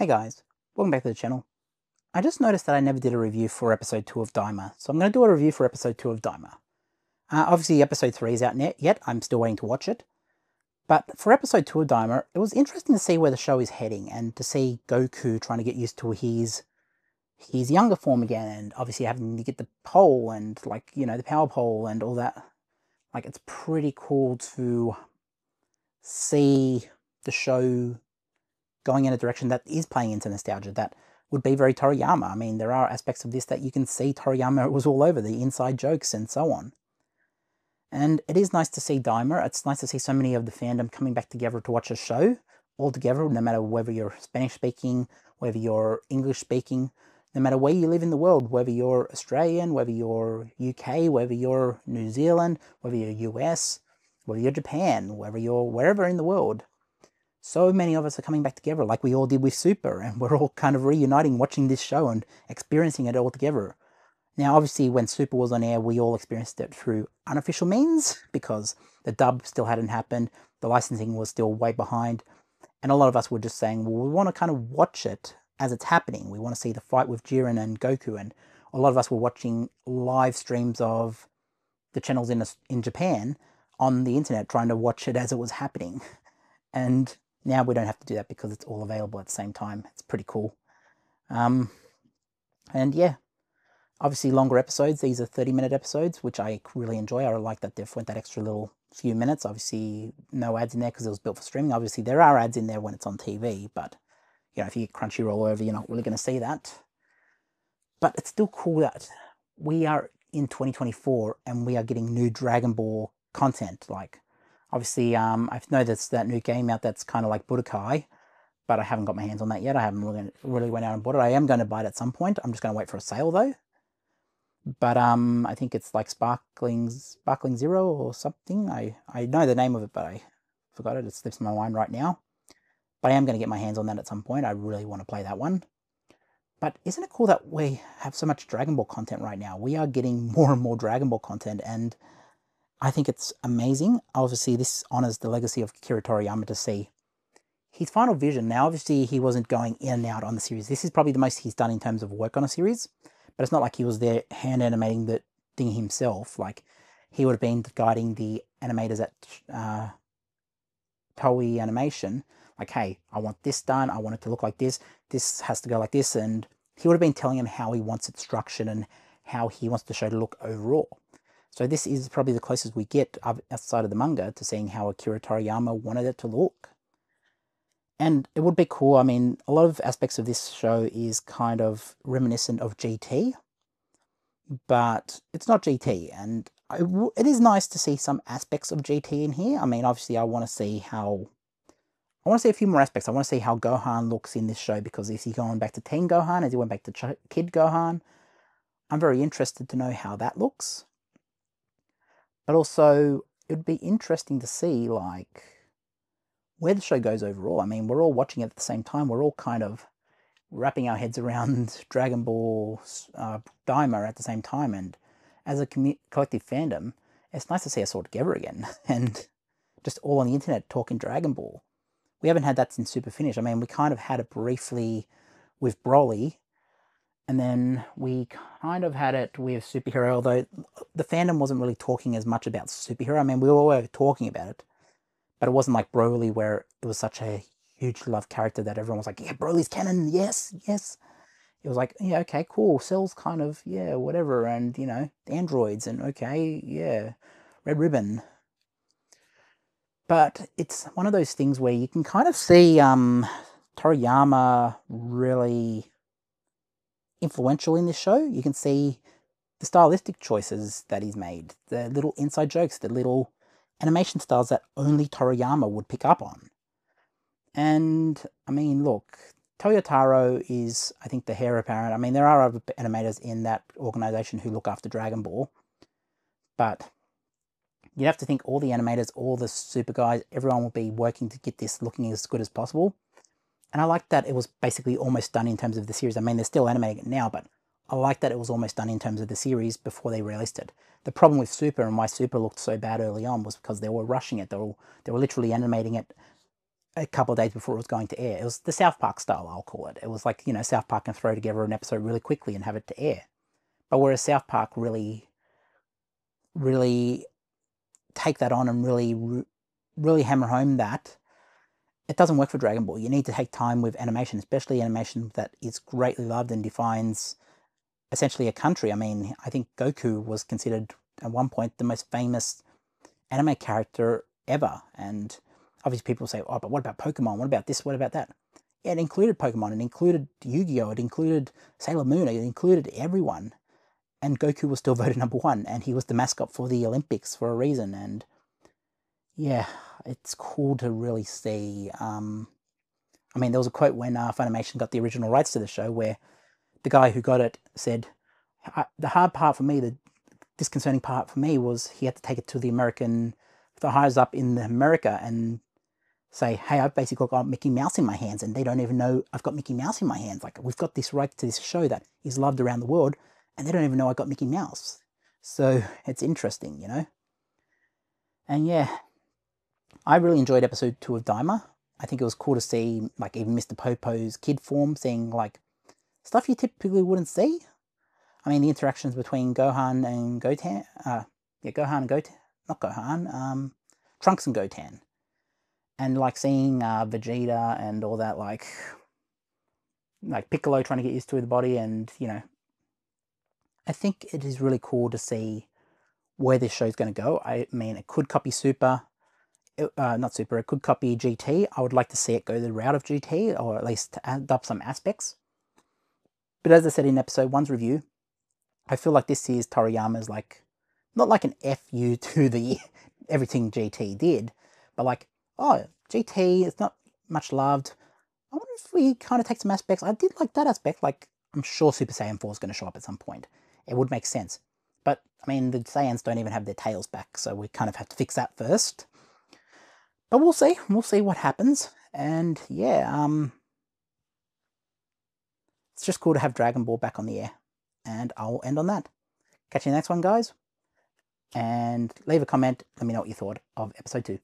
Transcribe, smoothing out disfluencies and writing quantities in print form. Hey guys, welcome back to the channel. I just noticed that I never did a review for episode 2 of Daima, so I'm going to do a review for episode 2 of Daima. Obviously episode 3 is out yet, I'm still waiting to watch it. But for episode 2 of Daima, it was interesting to see where the show is heading and to see Goku trying to get used to his younger form again, and obviously having to get the pole and, like, you know, the power pole and all that. Like, it's pretty cool to see the show going in a direction that is playing into nostalgia, that would be very Toriyama. I mean, there are aspects of this that you can see Toriyama was all over, the inside jokes and so on. And it is nice to see Daima. It's nice to see so many of the fandom coming back together to watch a show, all together, no matter whether you're Spanish-speaking, whether you're English-speaking, no matter where you live in the world, whether you're Australian, whether you're UK, whether you're New Zealand, whether you're US, whether you're Japan, whether you're wherever in the world. So many of us are coming back together, like we all did with Super, and we're all kind of reuniting, watching this show and experiencing it all together. Now, obviously, when Super was on air, we all experienced it through unofficial means, because the dub still hadn't happened, the licensing was still way behind, and a lot of us were just saying, well, we want to kind of watch it as it's happening. We want to see the fight with Jiren and Goku, and a lot of us were watching live streams of the channels in Japan on the internet, trying to watch it as it was happening. And now we don't have to do that because it's all available at the same time. It's pretty cool. And yeah, obviously longer episodes. These are 30-minute episodes, which I really enjoy. I like that they've went that extra little few minutes. Obviously no ads in there because it was built for streaming. Obviously there are ads in there when it's on TV, but you know, if you get Crunchyroll over, you're not really going to see that. But it's still cool that we are in 2024 and we are getting new Dragon Ball content. Like, obviously, I've noticed that new game out that's kind of like Budokai, but I haven't got my hands on that yet. I haven't really went out and bought it. I am going to buy it at some point. I'm just going to wait for a sale, though. But I think it's like Sparkling Zero or something. I know the name of it, but I forgot it. It slips my mind right now. But I am going to get my hands on that at some point. I really want to play that one. But isn't it cool that we have so much Dragon Ball content right now? We are getting more and more Dragon Ball content, and I think it's amazing. Obviously, this honours the legacy of Akira Toriyama to see his final vision. Now, obviously, he wasn't going in and out on the series. This is probably the most he's done in terms of work on a series, but it's not like he was there hand animating the thing himself. Like, he would have been guiding the animators at Toei Animation. Like, hey, I want this done. I want it to look like this. This has to go like this. And he would have been telling him how he wants it structured and how he wants the show to look overall. So this is probably the closest we get outside of the manga to seeing how Akira Toriyama wanted it to look. And it would be cool. I mean, a lot of aspects of this show is kind of reminiscent of GT, but it's not GT. And it is nice to see some aspects of GT in here. I mean, obviously I want to see a few more aspects. I want to see how Gohan looks in this show, because is he going back to Teen Gohan? Is he went back to Kid Gohan? I'm very interested to know how that looks. But also, it would be interesting to see, like, where the show goes overall. I mean, we're all watching it at the same time. We're all kind of wrapping our heads around Dragon Ball Daima at the same time. And as a collective fandom, it's nice to see us all together again. And just all on the internet talking Dragon Ball. We haven't had that since Super Finish. I mean, we kind of had it briefly with Broly. And then we kind of had it with Superhero, although the fandom wasn't really talking as much about Superhero. I mean, we were talking about it, but it wasn't like Broly, where it was such a huge loved character that everyone was like, yeah, Broly's canon, yes, yes. It was like, yeah, okay, cool, Cell's kind of, yeah, whatever, and, you know, androids, and okay, yeah, Red Ribbon. But it's one of those things where you can kind of see Toriyama really influential in this show. You can see the stylistic choices that he's made, the little inside jokes, the little animation styles that only Toriyama would pick up on. And, I mean, look, Toyotaro is, I think, the heir apparent. I mean, there are other animators in that organization who look after Dragon Ball, but you'd have to think all the animators, all the super guys, everyone will be working to get this looking as good as possible. And I like that it was basically almost done in terms of the series. I mean, they're still animating it now, but I like that it was almost done in terms of the series before they released it. The problem with Super and why Super looked so bad early on was because they were rushing it. They were literally animating it a couple of days before it was going to air. It was the South Park style, I'll call it. It was like, you know, South Park can throw together an episode really quickly and have it to air. But whereas South Park really take that on and really hammer home that it doesn't work for Dragon Ball. You need to take time with animation, especially animation that is greatly loved and defines essentially a country. I mean, I think Goku was considered at one point the most famous anime character ever. And obviously people say, oh, but what about Pokemon? What about this? What about that? It included Pokemon. It included Yu-Gi-Oh! It included Sailor Moon. It included everyone. And Goku was still voted #1, and he was the mascot for the Olympics for a reason. And yeah, it's cool to really see. I mean, there was a quote when Funimation got the original rights to the show where the guy who got it said, the hard part for me, the disconcerting part for me was he had to take it to the American, the highest up in America and say, hey, I've basically got Mickey Mouse in my hands and they don't even know I've got Mickey Mouse in my hands. Like, we've got this right to this show that is loved around the world and they don't even know I got Mickey Mouse. So it's interesting, you know? And yeah, I really enjoyed episode 2 of Daima. I think it was cool to see, like, even Mr. Popo's kid form, seeing, like, stuff you typically wouldn't see. I mean, the interactions between Gohan and Goten, Trunks and Goten. And, like, seeing Vegeta and all that, like Piccolo trying to get used to the body and, you know. I think it is really cool to see where this show's going to go. I mean, it could copy Super. It could copy GT. I would like to see it go the route of GT, or at least add up some aspects. But as I said in episode 1's review, I feel like this year's Toriyama's, like, not like an FU to the everything GT did, but like, oh, GT, it's not much loved. I wonder if we kind of take some aspects. I did like that aspect. Like, I'm sure Super Saiyan 4 is going to show up at some point. It would make sense. But, I mean, the Saiyans don't even have their tails back, so we kind of have to fix that first. But we'll see. We'll see what happens. And, yeah, it's just cool to have Dragon Ball back on the air. And I'll end on that. Catch you in the next one, guys. And leave a comment. Let me know what you thought of episode 2.